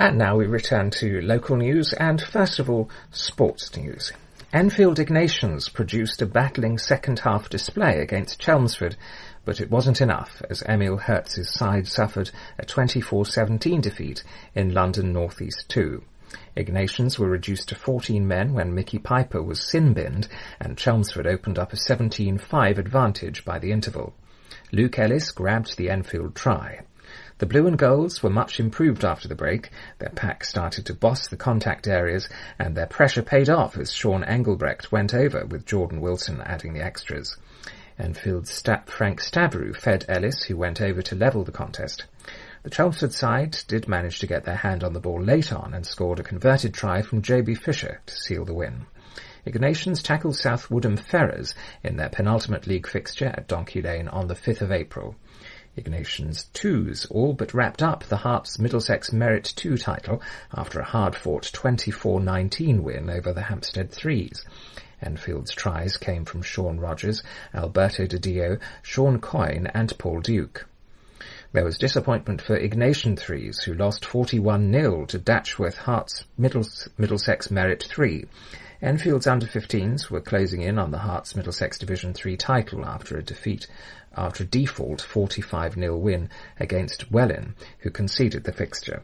And now we return to local news and, first of all, sports news. Enfield Ignitions produced a battling second-half display against Chelmsford, but it wasn't enough as Emil Hertz's side suffered a 24-17 defeat in London North East 2. Ignitions were reduced to 14 men when Mickey Piper was sin-binned and Chelmsford opened up a 17-5 advantage by the interval. Luke Ellis grabbed the Enfield try. The Blue and Golds were much improved after the break, their pack started to boss the contact areas and their pressure paid off as Sean Engelbrecht went over with Jordan Wilson adding the extras. Enfield's Frank Stabrew fed Ellis, who went over to level the contest. The Chelmsford side did manage to get their hand on the ball late on and scored a converted try from J.B. Fisher to seal the win. Ignitions tackled South Woodham Ferrers in their penultimate league fixture at Donkey Lane on the 5th of April. Ignitions 2s all but wrapped up the Hearts Middlesex Merit 2 title after a hard-fought 24-19 win over the Hampstead 3s. Enfield's tries came from Sean Rogers, Alberto de Dio, Sean Coyne and Paul Duke. There was disappointment for Ignatian 3s, who lost 41-0 to Datchworth Hearts Middlesex Merit 3. Enfield's under-15s were closing in on the Hearts Middlesex Division 3 title after a default 45-0 win against Welwyn, who conceded the fixture.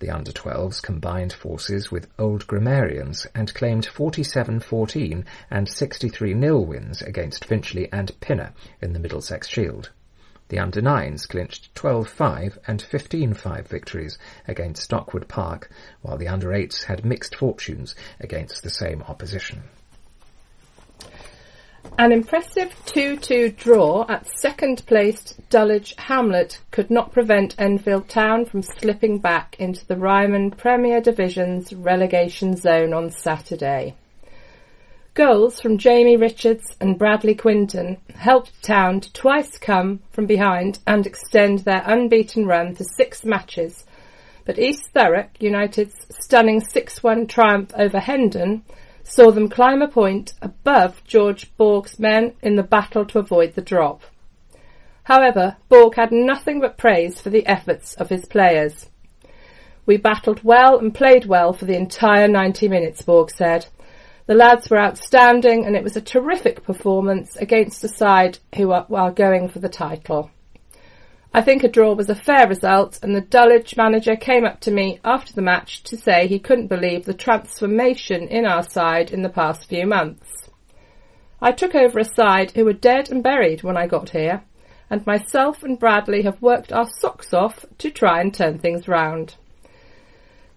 The under-12s combined forces with Old Grammarians and claimed 47-14 and 63-0 wins against Finchley and Pinner in the Middlesex Shield. The under-9s clinched 12-5 and 15-5 victories against Stockwood Park, while the under-8s had mixed fortunes against the same opposition. An impressive 2-2 draw at second-placed Dulwich Hamlet could not prevent Enfield Town from slipping back into the Ryman Premier Division's relegation zone on Saturday. Goals from Jamie Richards and Bradley Quinton helped Town to twice come from behind and extend their unbeaten run to 6 matches, but East Thurrock United's stunning 6-1 triumph over Hendon saw them climb a point above George Borg's men in the battle to avoid the drop. However, Borg had nothing but praise for the efforts of his players. "We battled well and played well for the entire 90 minutes," Borg said. "The lads were outstanding and it was a terrific performance against a side who are going for the title. I think a draw was a fair result and the Dulwich manager came up to me after the match to say he couldn't believe the transformation in our side in the past few months. I took over a side who were dead and buried when I got here, and myself and Bradley have worked our socks off to try and turn things round."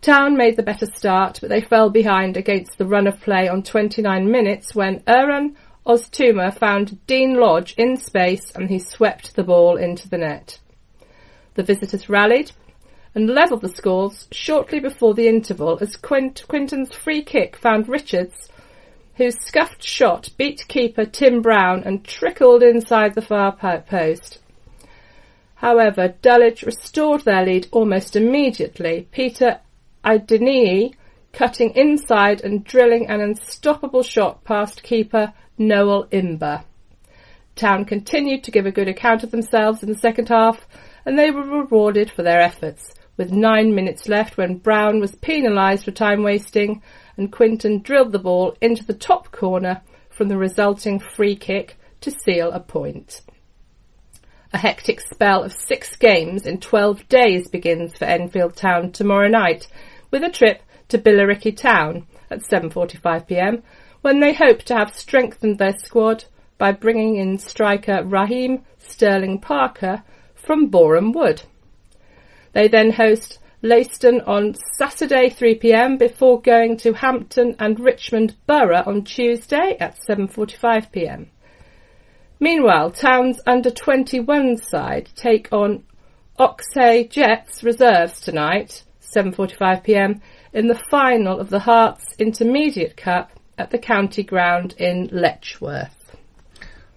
Town made the better start, but they fell behind against the run of play on 29 minutes when Eran Oztuma found Dean Lodge in space and he swept the ball into the net. The visitors rallied and levelled the scores shortly before the interval as Quinton's free kick found Richards, whose scuffed shot beat keeper Tim Brown and trickled inside the far post. However, Dulwich restored their lead almost immediately, Peter Idenie cutting inside and drilling an unstoppable shot past keeper Noel Imber. Town continued to give a good account of themselves in the second half and they were rewarded for their efforts, with 9 minutes left when Brown was penalised for time wasting and Quinton drilled the ball into the top corner from the resulting free kick to seal a point. A hectic spell of 6 games in 12 days begins for Enfield Town tomorrow night, with a trip to Billericay Town at 7:45pm, when they hope to have strengthened their squad by bringing in striker Raheem Sterling Parker from Boreham Wood. They then host Leiston on Saturday 3pm before going to Hampton and Richmond Borough on Tuesday at 7:45pm. Meanwhile, Town's under-21 side take on Oxhay Jets reserves tonight, 7:45pm, in the final of the Hearts Intermediate Cup at the county ground in Letchworth.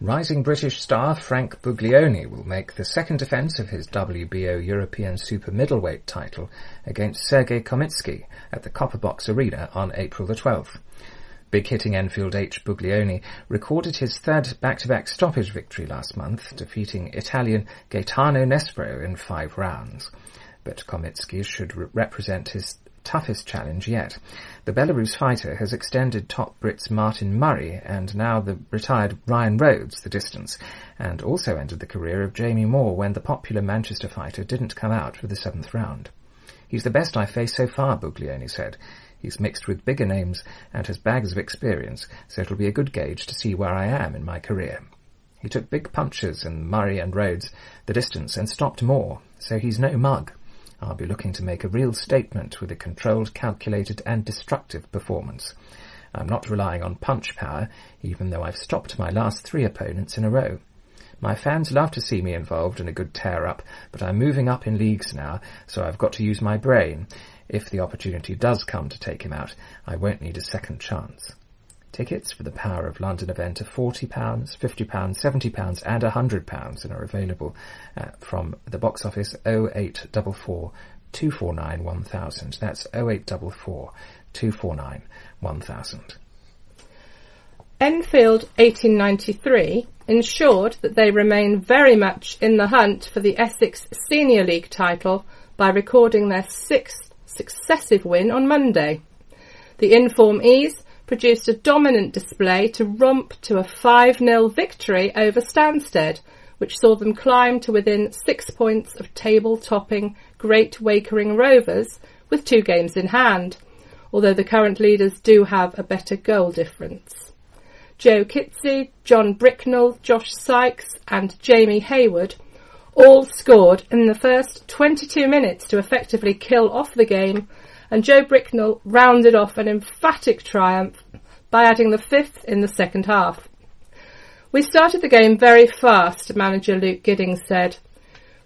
Rising British star Frank Buglioni will make the second defence of his WBO European Super Middleweight title against Sergey Khomitsky at the Copperbox Arena on April the 12th. Big-hitting Enfield H. Buglioni recorded his 3rd back-to-back stoppage victory last month, defeating Italian Gaetano Nespro in 5 rounds. but Khomitsky should represent his toughest challenge yet. The Belarus fighter has extended top Brits Martin Murray and now the retired Ryan Rhodes the distance, and also ended the career of Jamie Moore when the popular Manchester fighter didn't come out for the seventh round. "He's the best I've faced so far," Buglioni said. "He's mixed with bigger names and has bags of experience, so it'll be a good gauge to see where I am in my career. He took big punches in Murray and Rhodes the distance and stopped Moore, so he's no mug. I'll be looking to make a real statement with a controlled, calculated and destructive performance. I'm not relying on punch power, even though I've stopped my last three opponents in a row. My fans love to see me involved in a good tear-up, but I'm moving up in leagues now, so I've got to use my brain. If the opportunity does come to take him out, I won't need a second chance." Tickets for the Power of London event are £40, £50, £70 and £100 and are available from the box office 0844 249 1000. That's 0844 249 1000. Enfield 1893 ensured that they remain very much in the hunt for the Essex Senior League title by recording their sixth successive win on Monday. The Inform E's produced a dominant display to romp to a 5-0 victory over Stansted, which saw them climb to within 6 points of table-topping Great Wakering Rovers with 2 games in hand, although the current leaders do have a better goal difference. Joe Kitsie, John Bricknell, Josh Sykes and Jamie Hayward all scored in the first 22 minutes to effectively kill off the game, and Joe Bricknell rounded off an emphatic triumph by adding the 5th in the second half. "We started the game very fast," manager Luke Giddings said.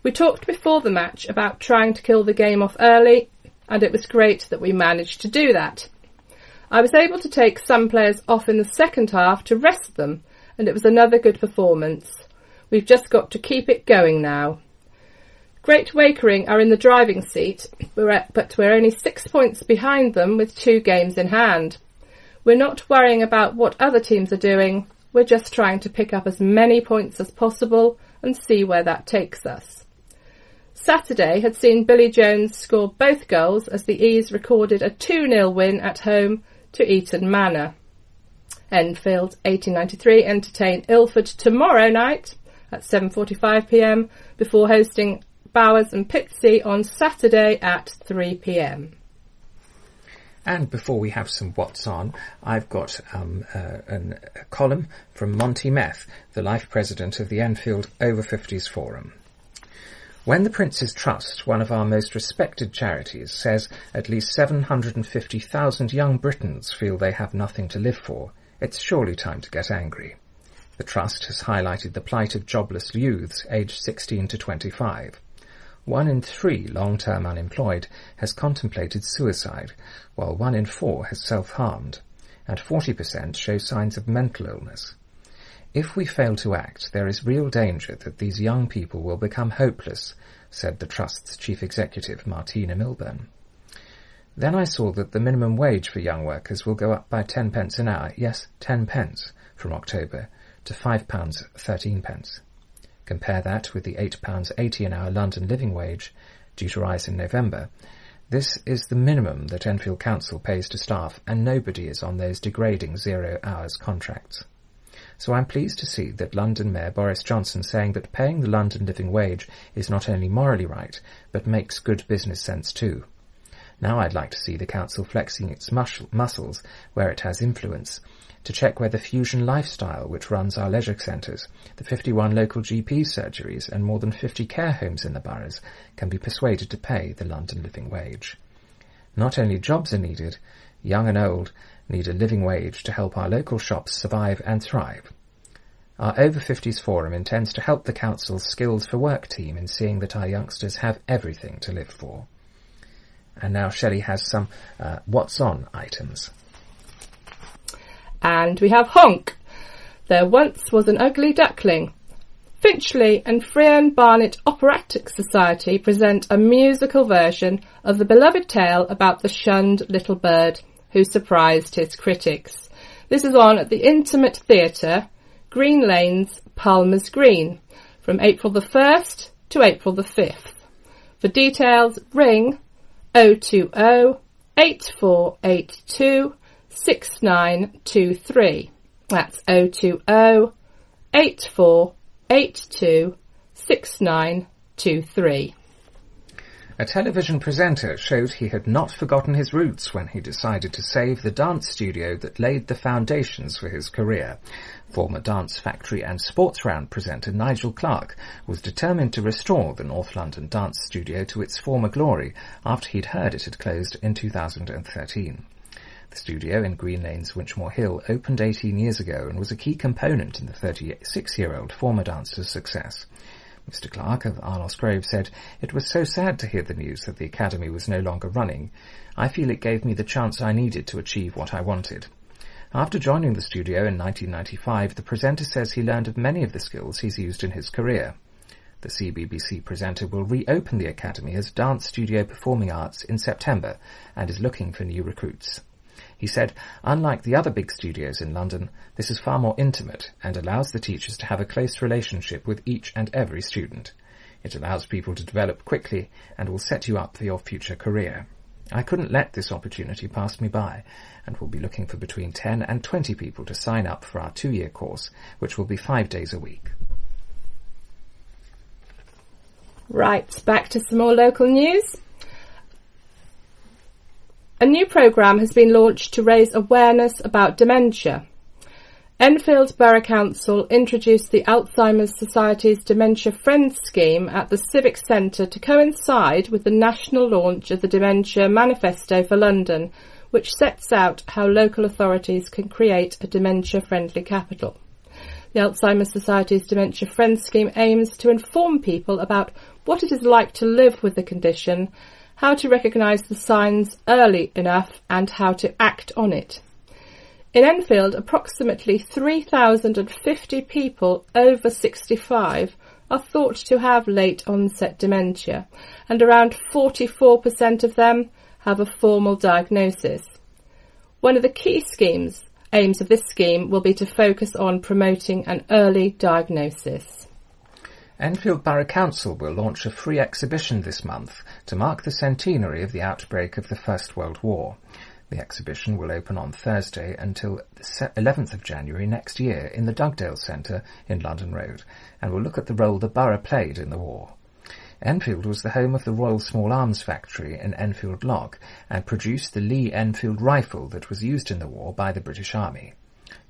"We talked before the match about trying to kill the game off early, and it was great that we managed to do that. I was able to take some players off in the second half to rest them, and it was another good performance. We've just got to keep it going now. Great Wakering are in the driving seat, but we're only 6 points behind them with 2 games in hand. We're not worrying about what other teams are doing. We're just trying to pick up as many points as possible and see where that takes us." Saturday had seen Billy Jones score both goals as the E's recorded a 2-0 win at home to Eton Manor. Enfield 1893 entertain Ilford tomorrow night at 7:45pm before hosting Bowers and Pitsea on Saturday at 3pm. And before we have some What's On, I've got a column from Monty Meth, the life president of the Enfield Over 50s Forum. "When the Prince's Trust, one of our most respected charities, says at least 750,000 young Britons feel they have nothing to live for, it's surely time to get angry. The Trust has highlighted the plight of jobless youths aged 16 to 25. 1 in 3 long-term unemployed has contemplated suicide, while 1 in 4 has self-harmed, and 40% show signs of mental illness. If we fail to act, there is real danger that these young people will become hopeless," said the Trust's chief executive, Martina Milburn. "Then I saw that the minimum wage for young workers will go up by 10 pence an hour, yes, 10 pence, from October, to £5.13. Compare that with the £8.80 an hour London living wage, due to rise in November. This is the minimum that Enfield Council pays to staff, and nobody is on those degrading 0 hours contracts. So I'm pleased to see that London Mayor Boris Johnson saying that paying the London living wage is not only morally right, but makes good business sense too. Now I'd like to see the council flexing its muscles where it has influence, to check whether Fusion Lifestyle, which runs our leisure centres, the 51 local GP surgeries and more than 50 care homes in the boroughs can be persuaded to pay the London living wage. Not only jobs are needed, young and old need a living wage to help our local shops survive and thrive. Our Over 50s Forum intends to help the Council's Skills for Work team in seeing that our youngsters have everything to live for." And now Shelley has some What's On items. And we have Honk. There once was an ugly duckling. Finchley and Frean Barnet Operatic Society present a musical version of the beloved tale about the shunned little bird who surprised his critics. This is on at the Intimate Theatre, Green Lanes, Palmer's Green, from April the 1st to April the 5th. For details, ring 020 8482 6923. That's 020 8482 6923. A television presenter showed he had not forgotten his roots when he decided to save the dance studio that laid the foundations for his career. Former Dance Factory and Sports Round presenter Nigel Clark was determined to restore the North London dance studio to its former glory after he'd heard it had closed in 2013. The studio in Green Lane's Winchmore Hill opened 18 years ago and was a key component in the 36-year-old former dancer's success. Mr. Clark of Arnos Grove said, "It was so sad to hear the news that the Academy was no longer running. I feel it gave me the chance I needed to achieve what I wanted." After joining the studio in 1995, the presenter says he learned of many of the skills he's used in his career. The CBBC presenter will reopen the Academy as Dance Studio Performing Arts in September and is looking for new recruits. He said, "Unlike the other big studios in London, this is far more intimate and allows the teachers to have a close relationship with each and every student. It allows people to develop quickly and will set you up for your future career. I couldn't let this opportunity pass me by and will be looking for between 10 and 20 people to sign up for our 2-year course, which will be 5 days a week." Right, back to some more local news. A new programme has been launched to raise awareness about dementia. Enfield Borough Council introduced the Alzheimer's Society's Dementia Friends scheme at the Civic Centre to coincide with the national launch of the Dementia Manifesto for London, which sets out how local authorities can create a dementia-friendly capital. The Alzheimer's Society's Dementia Friends scheme aims to inform people about what it is like to live with the condition, how to recognise the signs early enough and how to act on it. In Enfield, approximately 3,050 people over 65 are thought to have late-onset dementia, and around 44% of them have a formal diagnosis. One of the key aims of this scheme will be to focus on promoting an early diagnosis. Enfield Borough Council will launch a free exhibition this month to mark the centenary of the outbreak of the First World War. The exhibition will open on Thursday until the 11th of January next year in the Dugdale Centre in London Road, and will look at the role the borough played in the war. Enfield was the home of the Royal Small Arms Factory in Enfield Lock and produced the Lee Enfield rifle that was used in the war by the British Army.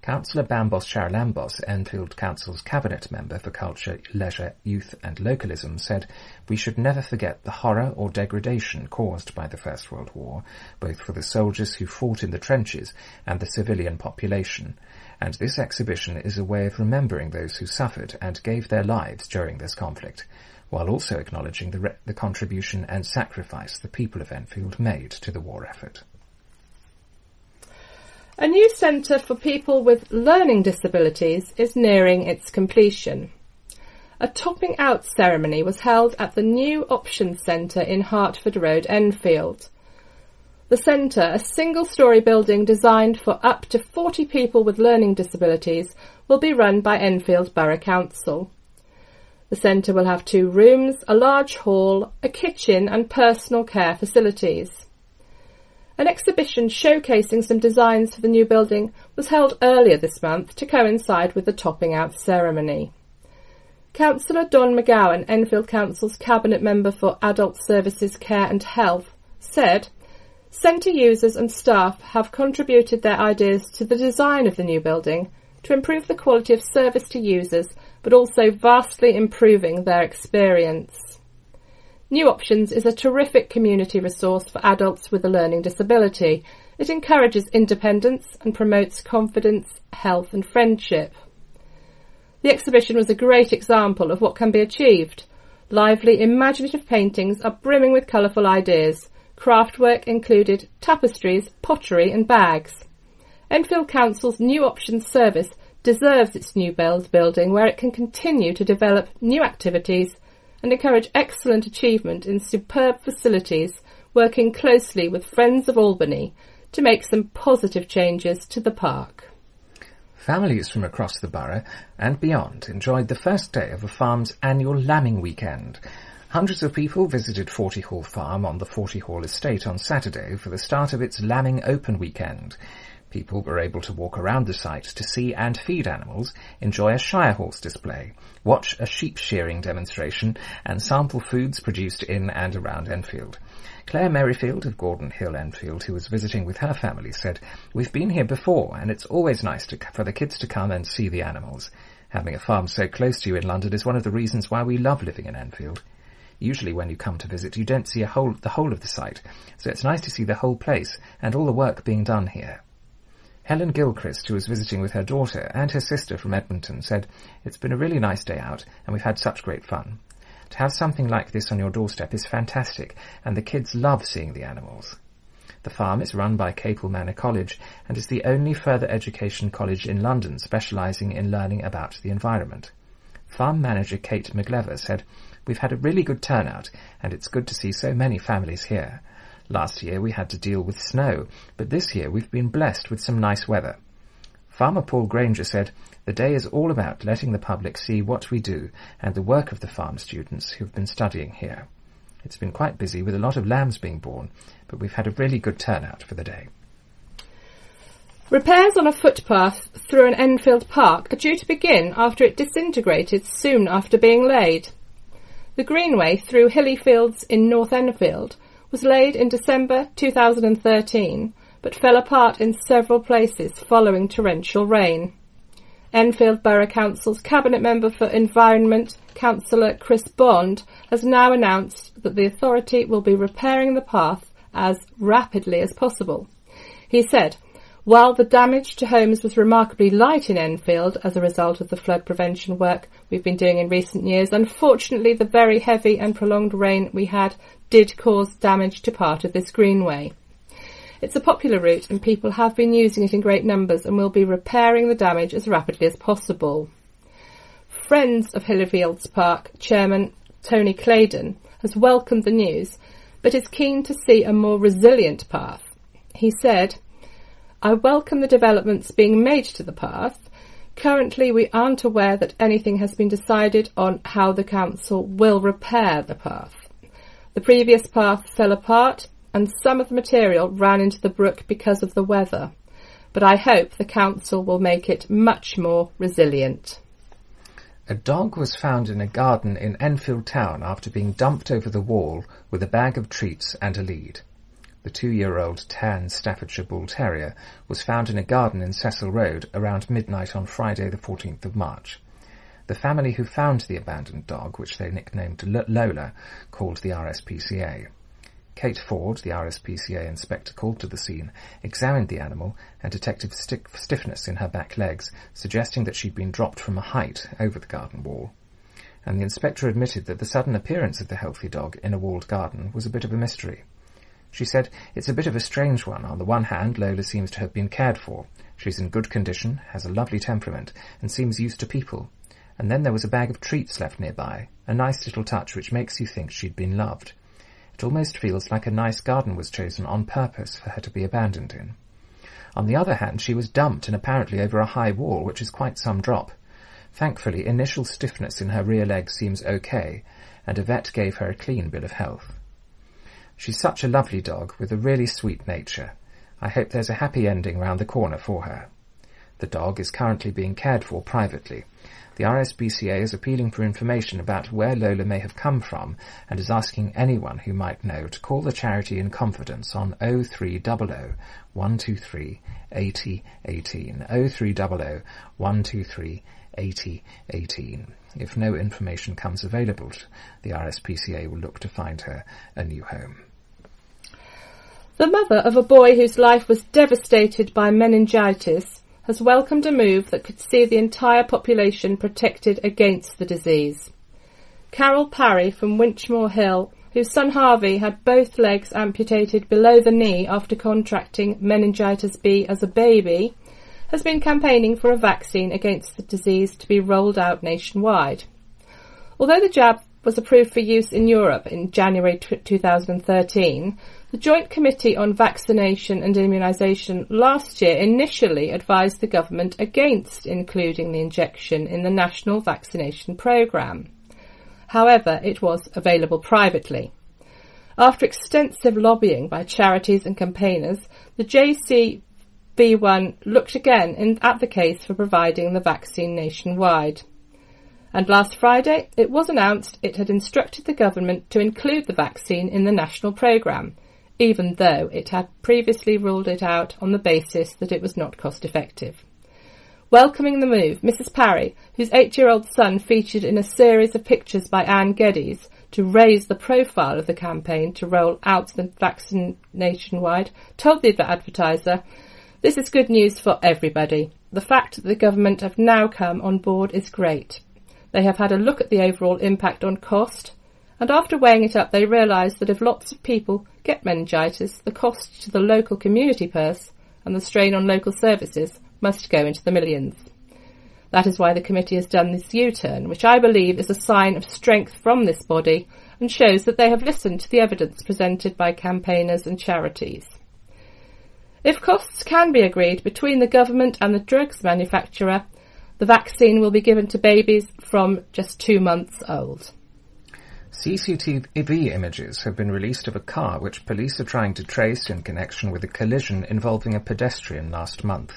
Councillor Bambos Charalambos, Enfield Council's Cabinet Member for Culture, Leisure, Youth and Localism, said, "We should never forget the horror or degradation caused by the First World War, both for the soldiers who fought in the trenches and the civilian population, and this exhibition is a way of remembering those who suffered and gave their lives during this conflict, while also acknowledging the contribution and sacrifice the people of Enfield made to the war effort." A new centre for people with learning disabilities is nearing its completion. A topping out ceremony was held at the new Options Centre in Hertford Road, Enfield. The centre, a single-storey building designed for up to 40 people with learning disabilities, will be run by Enfield Borough Council. The centre will have 2 rooms, a large hall, a kitchen and personal care facilities. An exhibition showcasing some designs for the new building was held earlier this month to coincide with the topping out ceremony. Councillor Don McGowan, Enfield Council's Cabinet Member for Adult Services, Care and Health, said, "Centre users and staff have contributed their ideas to the design of the new building to improve the quality of service to users, but also vastly improving their experience. New Options is a terrific community resource for adults with a learning disability. It encourages independence and promotes confidence, health and friendship. The exhibition was a great example of what can be achieved. Lively, imaginative paintings are brimming with colourful ideas. Craftwork included tapestries, pottery and bags. Enfield Council's New Options service deserves its new building where it can continue to develop new activities and encourage excellent achievement in superb facilities, working closely with Friends of Albany to make some positive changes to the park." Families from across the borough and beyond enjoyed the first day of a farm's annual lambing weekend. Hundreds of people visited Forty Hall Farm on the Forty Hall estate on Saturday for the start of its lambing open weekend. People were able to walk around the site to see and feed animals, enjoy a shire horse display, watch a sheep shearing demonstration, and sample foods produced in and around Enfield. Claire Merrifield of Gordon Hill, Enfield, who was visiting with her family, said, "We've been here before, and it's always nice for the kids to come and see the animals. Having a farm so close to you in London is one of the reasons why we love living in Enfield. Usually when you come to visit, you don't see the whole of the site, so it's nice to see the whole place and all the work being done here." Helen Gilchrist, who was visiting with her daughter and her sister from Edmonton, said, "It's been a really nice day out, and we've had such great fun. To have something like this on your doorstep is fantastic, and the kids love seeing the animals." The farm is run by Capel Manor College and is the only further education college in London specialising in learning about the environment. Farm manager Kate McGlever said, "We've had a really good turnout, and it's good to see so many families here. Last year we had to deal with snow, but this year we've been blessed with some nice weather." Farmer Paul Granger said, "The day is all about letting the public see what we do and the work of the farm students who've been studying here. It's been quite busy with a lot of lambs being born, but we've had a really good turnout for the day." Repairs on a footpath through an Enfield park are due to begin after it disintegrated soon after being laid. The greenway through hilly fields in North Enfield was laid in December 2013, but fell apart in several places following torrential rain. Enfield Borough Council's Cabinet Member for Environment, Councillor Chris Bond, has now announced that the authority will be repairing the path as rapidly as possible. He said, "While the damage to homes was remarkably light in Enfield as a result of the flood prevention work we've been doing in recent years, unfortunately the very heavy and prolonged rain we had did cause damage to part of this greenway. It's a popular route and people have been using it in great numbers, and we'll be repairing the damage as rapidly as possible." Friends of Hillyfields Park Chairman Tony Claydon has welcomed the news, but is keen to see a more resilient path. He said, "I welcome the developments being made to the path. Currently we aren't aware that anything has been decided on how the council will repair the path. The previous path fell apart and some of the material ran into the brook because of the weather, but I hope the council will make it much more resilient." A dog was found in a garden in Enfield Town after being dumped over the wall with a bag of treats and a lead. The 2-year-old tan Staffordshire Bull Terrier was found in a garden in Cecil Road around midnight on Friday the 14th of March. The family who found the abandoned dog, which they nicknamed Lola, called the RSPCA. Kate Ford, the RSPCA inspector called to the scene, examined the animal and detected stiffness in her back legs, suggesting that she'd been dropped from a height over the garden wall. And the inspector admitted that the sudden appearance of the healthy dog in a walled garden was a bit of a mystery. She said, "It's a bit of a strange one. On the one hand, Lola seems to have been cared for. She's in good condition, has a lovely temperament, and seems used to people. And then there was a bag of treats left nearby, a nice little touch which makes you think she'd been loved. It almost feels like a nice garden was chosen on purpose for her to be abandoned in. On the other hand, she was dumped and apparently over a high wall, which is quite some drop. Thankfully, initial stiffness in her rear leg seems okay, and a vet gave her a clean bill of health. She's such a lovely dog with a really sweet nature. I hope there's a happy ending round the corner for her." The dog is currently being cared for privately. The RSPCA is appealing for information about where Lola may have come from and is asking anyone who might know to call the charity in confidence on 0300 123 80 18. 0300 123 80 18. If no information comes available, the RSPCA will look to find her a new home. The mother of a boy whose life was devastated by meningitis has welcomed a move that could see the entire population protected against the disease. Carol Parry from Winchmore Hill, whose son Harvey had both legs amputated below the knee after contracting meningitis B as a baby, has been campaigning for a vaccine against the disease to be rolled out nationwide. Although the jab was approved for use in Europe in January 2013, the Joint Committee on Vaccination and Immunisation last year initially advised the government against including the injection in the National Vaccination Programme. However, it was available privately. After extensive lobbying by charities and campaigners, the JCB1 looked again at the case for providing the vaccine nationwide. And last Friday, it was announced it had instructed the government to include the vaccine in the national programme, even though it had previously ruled it out on the basis that it was not cost-effective. Welcoming the move, Mrs Parry, whose 8-year-old son featured in a series of pictures by Anne Geddes to raise the profile of the campaign to roll out the vaccine nationwide, told the advertiser, "This is good news for everybody. The fact that the government have now come on board is great. They have had a look at the overall impact on cost, and after weighing it up they realise that if lots of people get meningitis, the cost to the local community purse and the strain on local services must go into the millions. That is why the committee has done this U-turn, which I believe is a sign of strength from this body and shows that they have listened to the evidence presented by campaigners and charities. If costs can be agreed between the government and the drugs manufacturer, the vaccine will be given to babies from just 2 months old." CCTV images have been released of a car which police are trying to trace in connection with a collision involving a pedestrian last month.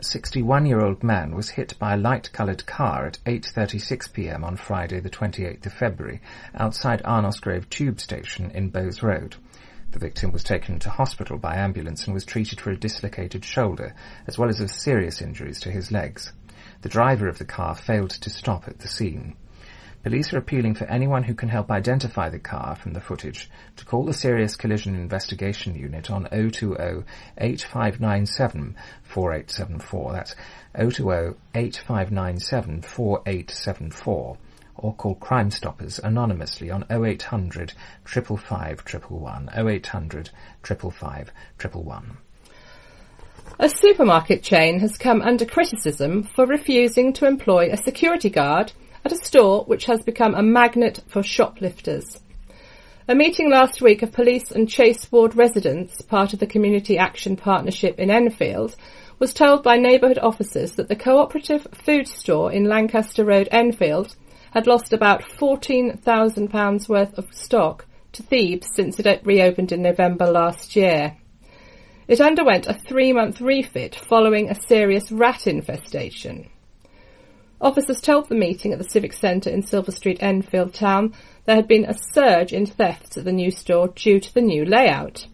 A 61-year-old man was hit by a light-coloured car at 8:36pm on Friday the 28th of February outside Arnosgrove Tube Station in Bowes Road. The victim was taken to hospital by ambulance and was treated for a dislocated shoulder, as well as of serious injuries to his legs. The driver of the car failed to stop at the scene. Police are appealing for anyone who can help identify the car from the footage to call the Serious Collision Investigation Unit on 020 8597 4874, that's 020 8597 4874, or call Crime Stoppers anonymously on 0800 555 111, 0800 555 111. A supermarket chain has come under criticism for refusing to employ a security guard at a store which has become a magnet for shoplifters. A meeting last week of police and Chase Ward residents, part of the Community Action Partnership in Enfield, was told by neighbourhood officers that the cooperative food store in Lancaster Road, Enfield, had lost about £14,000 worth of stock to thieves since it reopened in November last year. It underwent a 3-month refit following a serious rat infestation. Officers told the meeting at the Civic Centre in Silver Street, Enfield Town, there had been a surge in thefts at the new store due to the new layout.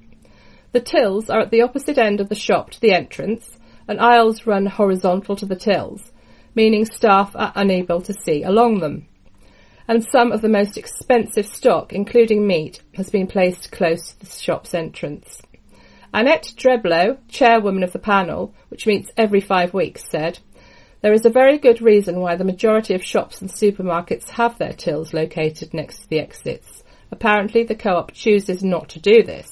The tills are at the opposite end of the shop to the entrance, and aisles run horizontal to the tills, meaning staff are unable to see along them. And some of the most expensive stock, including meat, has been placed close to the shop's entrance. Annette Dreblow, chairwoman of the panel, which meets every 5 weeks, said, "There is a very good reason why the majority of shops and supermarkets have their tills located next to the exits. Apparently the co-op chooses not to do this.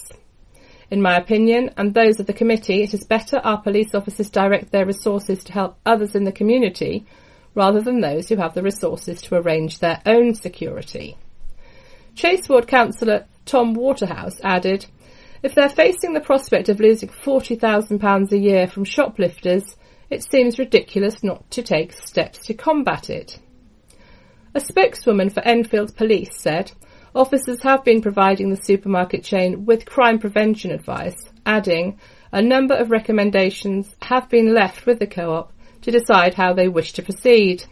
In my opinion, and those of the committee, it is better our police officers direct their resources to help others in the community rather than those who have the resources to arrange their own security." Chase Ward Councillor Tom Waterhouse added, "If they're facing the prospect of losing £40,000 a year from shoplifters, it seems ridiculous not to take steps to combat it." A spokeswoman for Enfield Police said, "Officers have been providing the supermarket chain with crime prevention advice," adding, "A number of recommendations have been left with the co-op to decide how they wish to proceed."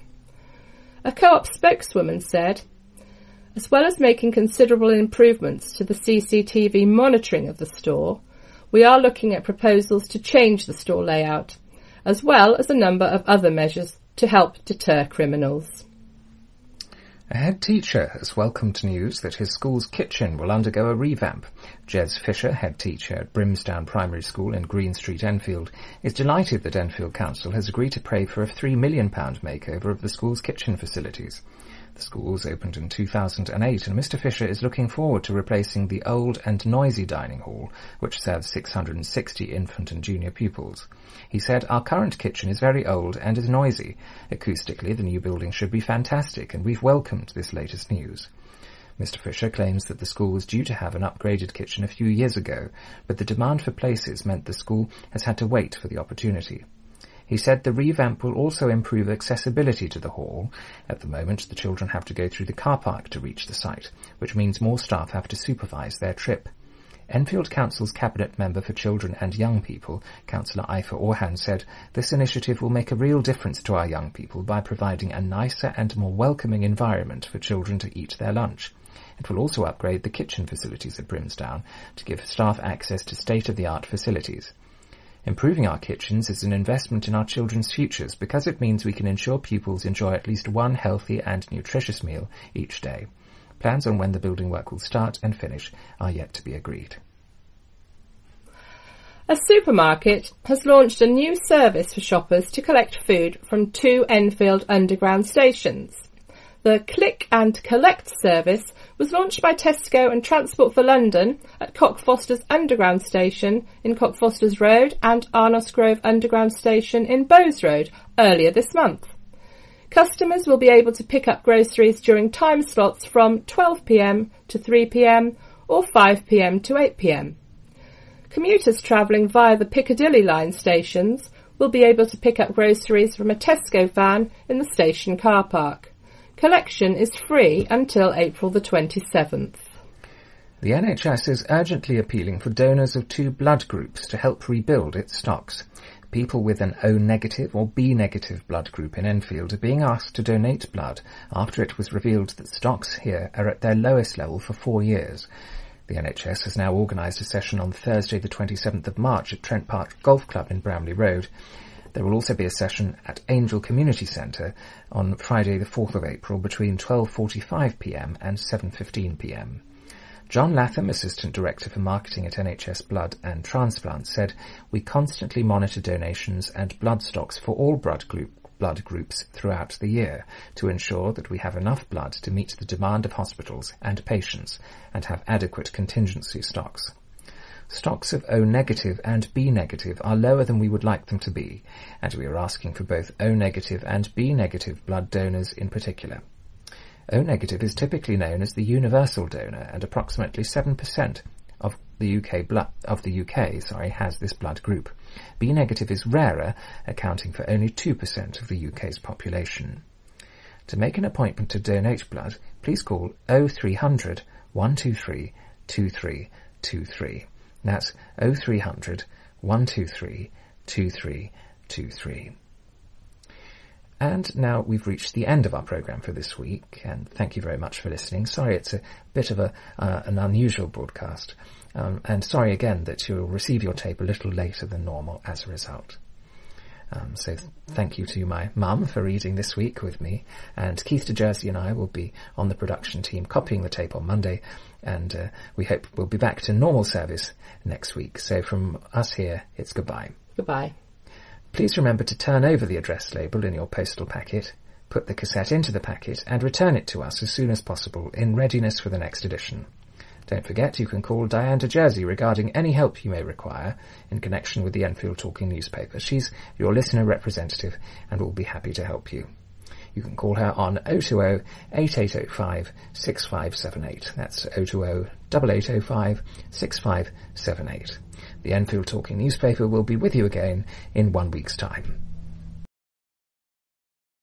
A co-op spokeswoman said, "As well as making considerable improvements to the CCTV monitoring of the store, we are looking at proposals to change the store layout, as well as a number of other measures to help deter criminals." A head teacher has welcomed news that his school's kitchen will undergo a revamp. Jez Fisher, head teacher at Brimsdown Primary School in Green Street, Enfield, is delighted that Enfield Council has agreed to pay for a £3 million makeover of the school's kitchen facilities. The school was opened in 2008 and Mr Fisher is looking forward to replacing the old and noisy dining hall, which serves 660 infant and junior pupils. He said, "Our current kitchen is very old and is noisy. Acoustically, the new building should be fantastic and we've welcomed this latest news." Mr Fisher claims that the school was due to have an upgraded kitchen a few years ago, but the demand for places meant the school has had to wait for the opportunity. He said the revamp will also improve accessibility to the hall. At the moment, the children have to go through the car park to reach the site, which means more staff have to supervise their trip. Enfield Council's Cabinet Member for Children and Young People, Councillor Aoife Orhan, said, "This initiative will make a real difference to our young people by providing a nicer and more welcoming environment for children to eat their lunch. It will also upgrade the kitchen facilities at Brimsdown to give staff access to state-of-the-art facilities. Improving our kitchens is an investment in our children's futures because it means we can ensure pupils enjoy at least one healthy and nutritious meal each day. Plans on when the building work will start and finish are yet to be agreed." A supermarket has launched a new service for shoppers to collect food from two Enfield Underground stations. The Click and Collect service was launched by Tesco and Transport for London at Cockfosters Underground Station in Cockfosters Road and Arnos Grove Underground Station in Bowes Road earlier this month. Customers will be able to pick up groceries during time slots from 12 PM to 3 PM or 5 PM to 8 PM. Commuters travelling via the Piccadilly line stations will be able to pick up groceries from a Tesco van in the station car park. Collection is free until April the 27th. The NHS is urgently appealing for donors of two blood groups to help rebuild its stocks. People with an O negative or B negative blood group in Enfield are being asked to donate blood after it was revealed that stocks here are at their lowest level for 4 years. The NHS has now organised a session on Thursday the 27th of March at Trent Park Golf Club in Bramley Road. There will also be a session at Angel Community Centre on Friday the 4th of April between 12:45 PM and 7:15 PM. John Latham, Assistant Director for Marketing at NHS Blood and Transplant, said, "We constantly monitor donations and blood stocks for all blood groups throughout the year to ensure that we have enough blood to meet the demand of hospitals and patients and have adequate contingency stocks. Stocks of O negative and B negative are lower than we would like them to be, and we are asking for both O negative and B negative blood donors in particular. O negative is typically known as the universal donor, and approximately 7% of the UK has this blood group. B negative is rarer, accounting for only 2% of the UK's population. To make an appointment to donate blood, please call 0300 123 2323. That's 0300 123 2323. And now we've reached the end of our programme for this week, and thank you very much for listening. Sorry it's a bit of an unusual broadcast, and sorry again that you'll receive your tape a little later than normal as a result. So thank you to my mum for reading this week with me, and Keith de Jersey and I will be on the production team copying the tape on Monday, and we hope we'll be back to normal service next week. So from us here, it's goodbye. Goodbye. Please remember to turn over the address label in your postal packet, put the cassette into the packet and return it to us as soon as possible in readiness for the next edition. Don't forget you can call Diane de Jersey regarding any help you may require in connection with the Enfield Talking newspaper. She's your listener representative and will be happy to help you. You can call her on 020 8805 6578. That's 020 8805 6578. The Enfield Talking newspaper will be with you again in 1 week's time.